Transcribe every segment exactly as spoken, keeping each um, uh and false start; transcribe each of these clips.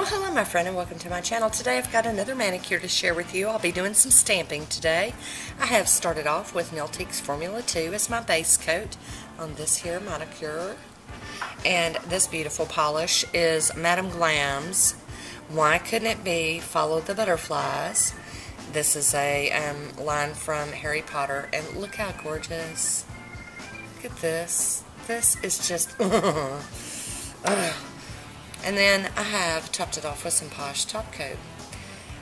Well, hello my friend and welcome to my channel. Today I've got another manicure to share with you. I'll be doing some stamping today. I have started off with Niltex Formula two as my base coat on this here manicure. And this beautiful polish is Madame Glam's Why Couldn't It Be Follow the Butterflies. This is a um, line from Harry Potter and look how gorgeous. Look at this. This is just... uh. And then I have topped it off with some Posh Top Coat.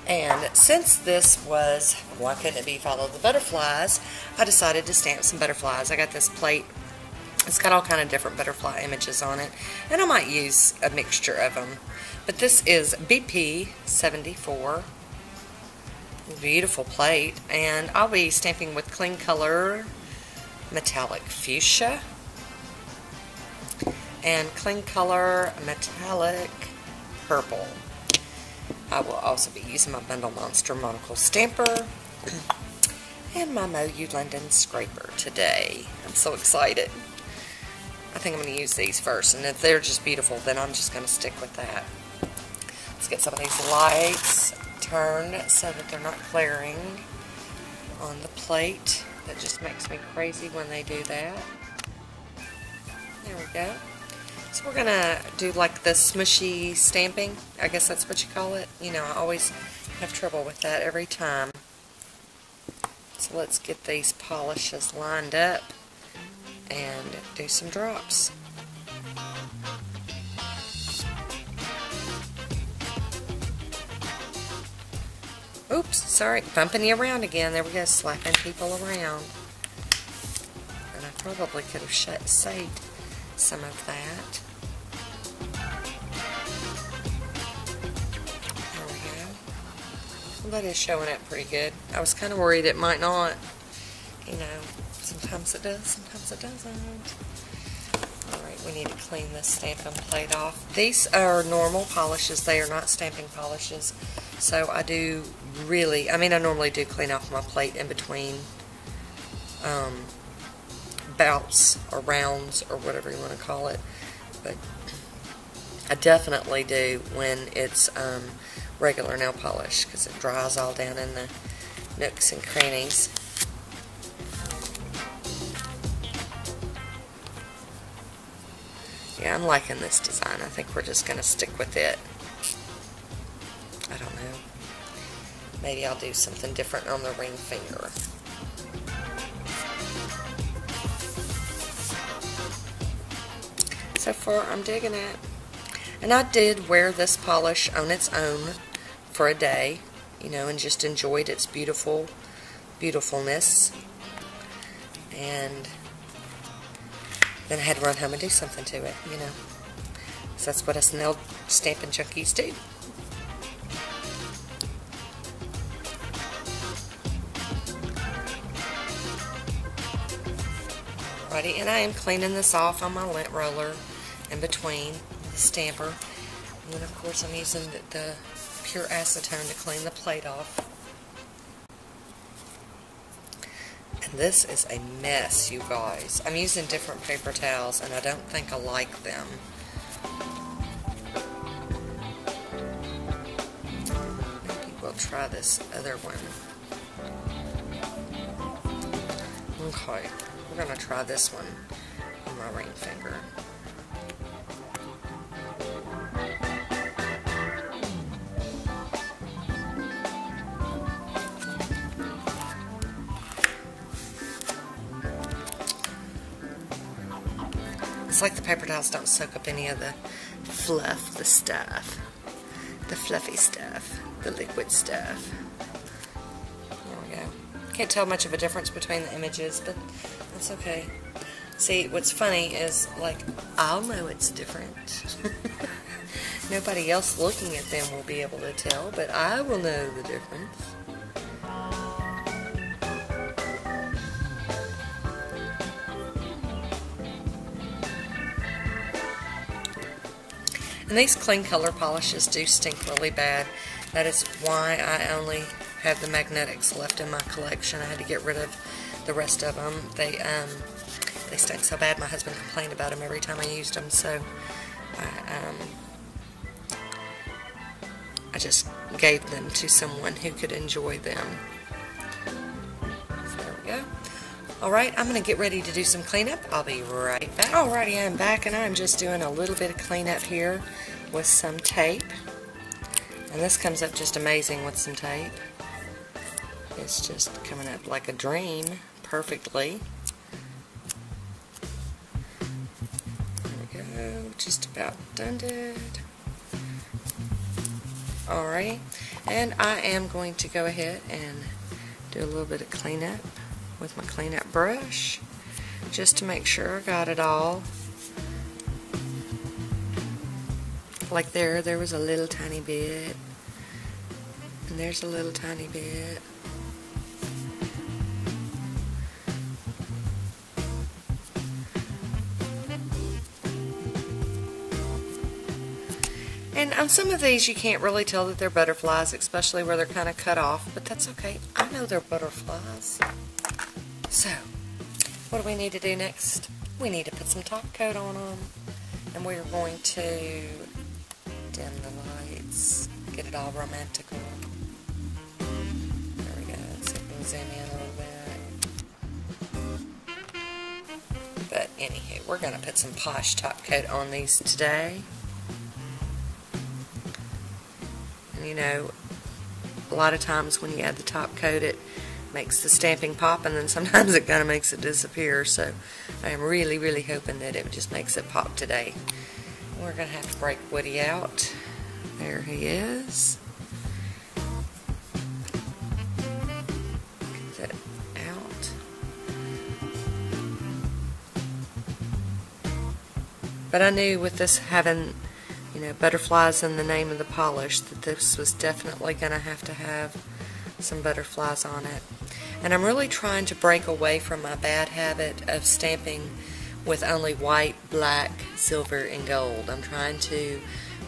And since this was Why Couldn't It Be Follow the Butterflies, I decided to stamp some butterflies. I got this plate. It's got all kind of different butterfly images on it. And I might use a mixture of them. But this is B P seventy-four. Beautiful plate. And I'll be stamping with Clean Color Metallic Fuchsia and Clean Color Metallic Purple. I will also be using my Bundle Monster Monocle Stamper and my Mo You London Scraper today. I'm so excited. I think I'm going to use these first, and if they're just beautiful, then I'm just going to stick with that. Let's get some of these lights turned so that they're not glaring on the plate. That just makes me crazy when they do that. There we go. So we're going to do like the smushy stamping, I guess that's what you call it. You know, I always have trouble with that every time. So let's get these polishes lined up and do some drops. Oops, sorry, bumping you around again. There we go, slapping people around. And I probably could have shut, saved some of that. There we go. Well, that is showing up pretty good. I was kind of worried it might not. You know, sometimes it does, sometimes it doesn't. Alright, we need to clean this stamping plate off. These are normal polishes, they are not stamping polishes. So I do really, I mean I normally do clean off my plate in between um, bouts or rounds or whatever you want to call it, but I definitely do when it's um, regular nail polish because it dries all down in the nooks and crannies. Yeah, I'm liking this design. I think we're just going to stick with it. I don't know. Maybe I'll do something different on the ring finger. So far, I'm digging it. And I did wear this polish on its own for a day, you know, and just enjoyed its beautiful, beautifulness. And then I had to run home and do something to it, you know. So that's what us nail stamping junkies do. Alrighty, and I am cleaning this off on my lint roller in between the stamper. And then, of course, I'm using the, the pure acetone to clean the plate off. And this is a mess, you guys. I'm using different paper towels, and I don't think I like them. Maybe we'll try this other one. Okay. I'm going to try this one on my ring finger. It's like the paper towels don't soak up any of the fluff, the stuff, the fluffy stuff, the liquid stuff. Can't tell much of a difference between the images, but that's okay. See, what's funny is, like, I'll know it's different. Nobody else looking at them will be able to tell, but I will know the difference. And these clean color polishes do stink really bad. That is why I only have the magnetics left in my collection. I had to get rid of the rest of them. They um, they stink so bad my husband complained about them every time I used them, so I um, I just gave them to someone who could enjoy them. So there we go. Alright, I'm going to get ready to do some cleanup. I'll be right back. Alrighty, I'm back, and I'm just doing a little bit of cleanup here with some tape. And this comes up just amazing with some tape. It's just coming up like a dream, perfectly. There we go, just about done it. Alright, and I am going to go ahead and do a little bit of cleanup with my cleanup brush, just to make sure I got it all. Like there, there was a little tiny bit, and there's a little tiny bit. And on some of these you can't really tell that they're butterflies, especially where they're kind of cut off, but that's okay. I know they're butterflies. So, what do we need to do next? We need to put some top coat on them, and we're going to dim the lights, get it all romantical. There we go, so we'll zoom in a little bit. But anywho, we're going to put some posh top coat on these today. And you know, a lot of times when you add the top coat, it makes the stamping pop, and then sometimes it kind of makes it disappear, so I am really, really hoping that it just makes it pop today. We're going to have to break Woody out. There he is. Get that out. But I knew with this having, you know, butterflies in the name of the polish, that this was definitely going to have to have some butterflies on it. And I'm really trying to break away from my bad habit of stamping with only white, black, silver, and gold. I'm trying to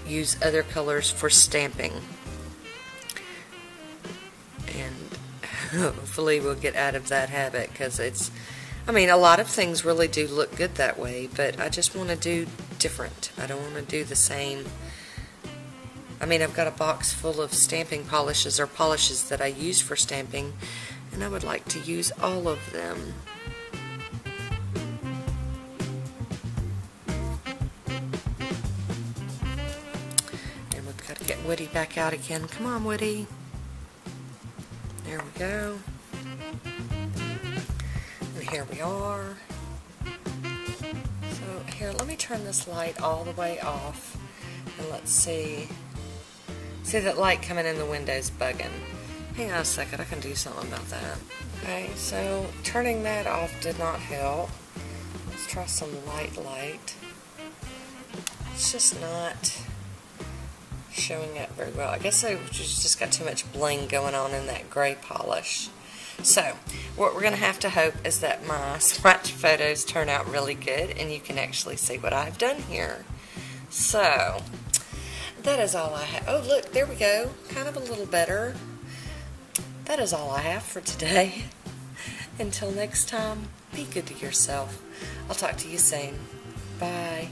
use other colors for stamping. And hopefully we'll get out of that habit, because it's, I mean, a lot of things really do look good that way, but I just want to do different. I don't want to do the same. I mean, I've got a box full of stamping polishes, or polishes that I use for stamping, and I would like to use all of them. And we've got to get Woody back out again. Come on, Woody. There we go. And here we are. So here, let me turn this light all the way off, and let's see. See that light coming in the window's bugging. Hang on a second, I can do something about that. Okay, so turning that off did not help. Let's try some light light. It's just not showing up very well. I guess I just got too much bling going on in that gray polish. So, what we're going to have to hope is that my swatch photos turn out really good, and you can actually see what I've done here. So, that is all I have. Oh, look, there we go. Kind of a little better. That is all I have for today. Until next time, be good to yourself. I'll talk to you soon. Bye.